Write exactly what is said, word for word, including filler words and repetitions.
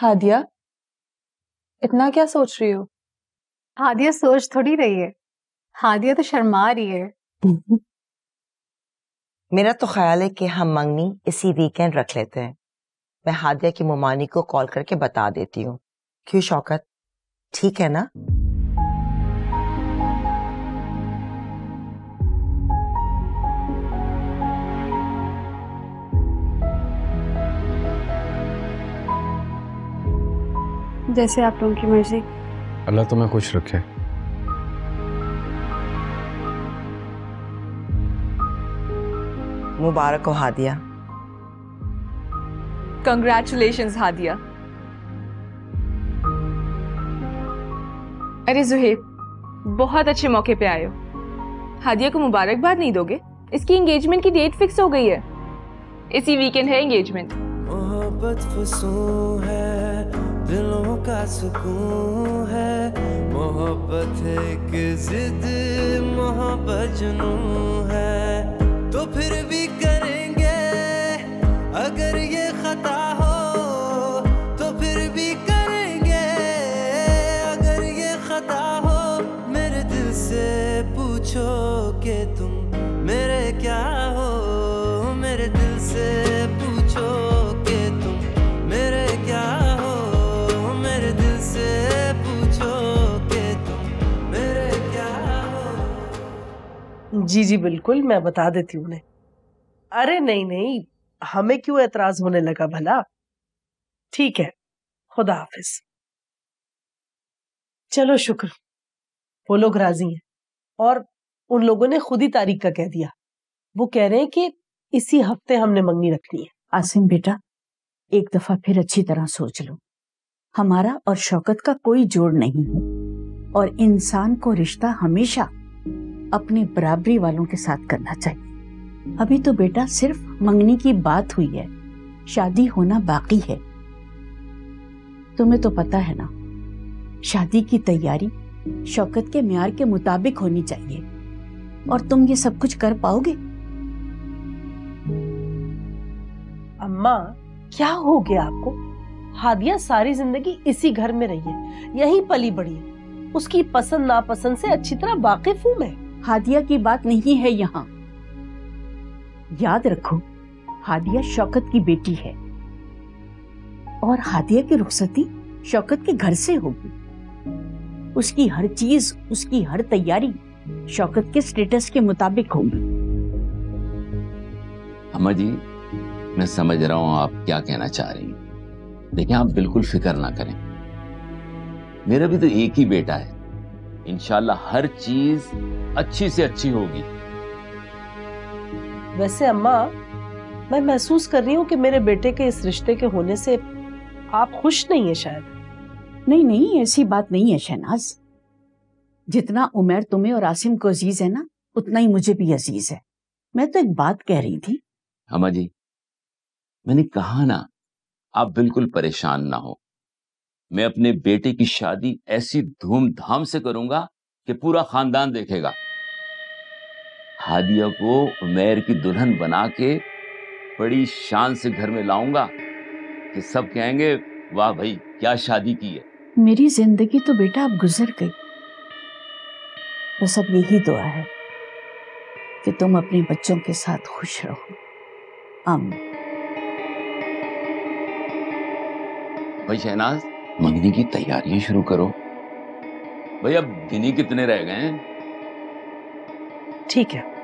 हादिया, इतना क्या सोच रही हो? हादिया सोच थोड़ी रही है, हादिया तो शर्मा रही है। मेरा तो ख्याल है कि हम मंगनी इसी वीकेंड रख लेते हैं। मैं हादिया की मुमानी को कॉल करके बता देती हूँ। क्यों शौकत, ठीक है ना? जैसे आप लोगों की मर्जी। अल्लाह तुम्हें खुश रखे। मुबारक हो हादिया। कंग्रेचुलेशंस हादिया। अरे जुहेब, बहुत अच्छे मौके पे आए हो। हादिया को मुबारकबाद नहीं दोगे? इसकी एंगेजमेंट की डेट फिक्स हो गई है, इसी वीकेंड है एंगेजमेंट। मोहब्बत फसूं है, दिलों का सुकून है, मोहब्बत एक जिद, मोहब्बत जुनून है, तो फिर भी करेंगे अगर ये खता हो, तो फिर भी करेंगे अगर ये खता हो, मेरे दिल से पूछो कि तुम मेरे क्या हो, मेरे दिल से पूछो कि तुम मेरे क्या हो, मेरे दिल से पूछो कि तुम मेरे क्या हो। जी जी बिल्कुल, मैं बता देती हूँ उन्हें। अरे नहीं नहीं, हमें क्यों एतराज होने लगा भला। ठीक है, खुदा हाफिज। चलो शुक्र, वो लोग राजी हैं और उन लोगों ने खुद ही तारीख का कह दिया। वो कह रहे हैं कि इसी हफ्ते हमने मंगनी रखनी है। आसिम बेटा, एक दफा फिर अच्छी तरह सोच लो, हमारा और शौकत का कोई जोड़ नहीं है और इंसान को रिश्ता हमेशा अपने बराबरी वालों के साथ करना चाहिए। अभी तो बेटा सिर्फ मंगनी की बात हुई है, शादी होना बाकी है। तुम्हें तो पता है ना, शादी की तैयारी शौकत के म्यार के मुताबिक होनी चाहिए। और तुम ये सब कुछ कर पाओगे? अम्मा, क्या हो गया आपको? हादिया सारी जिंदगी इसी घर में रही है, यहीं पली बड़ी है, उसकी पसंद नापसंद से अच्छी तरह वाकिफ हूँ मैं। हादिया की बात नहीं है यहाँ, याद रखो हादिया शौकत की बेटी है और हादिया की रुखसती शौकत के घर से होगी। उसकी हर चीज, उसकी हर तैयारी शौकत के स्टेटस के मुताबिक होगी। अम्मा जी, मैं समझ रहा हूँ आप क्या कहना चाह रही हैं। देखिए, आप बिल्कुल फिक्र ना करें, मेरा भी तो एक ही बेटा है, इंशाल्लाह हर चीज अच्छी से अच्छी होगी। वैसे अम्मा, मैं महसूस कर रही हूँ कि मेरे बेटे के इस रिश्ते के होने से आप खुश नहीं हैं शायद। नहीं नहीं, ऐसी बात नहीं है शहनाज। जितना उमर तुम्हें और आसिम को अजीज है ना, उतना ही मुझे भी अजीज है। मैं तो एक बात कह रही थी। अम्मा जी, मैंने कहा ना, आप बिल्कुल परेशान ना हो। मैं अपने बेटे की शादी ऐसी धूमधाम से करूंगा कि पूरा खानदान देखेगा। हादिया को उमेर की दुल्हन बना के बड़ी शान से घर में लाऊंगा कि सब कहेंगे वाह भाई, क्या शादी की है। मेरी जिंदगी तो बेटा अब गुजर गई, बस अब यही दुआ है कि तुम अपने बच्चों के साथ खुश रहो। आमीन। भाई शहनाज, मंगनी की तैयारियां शुरू करो। भाई अब दिन ही कितने रह गए हैं। ठीक है।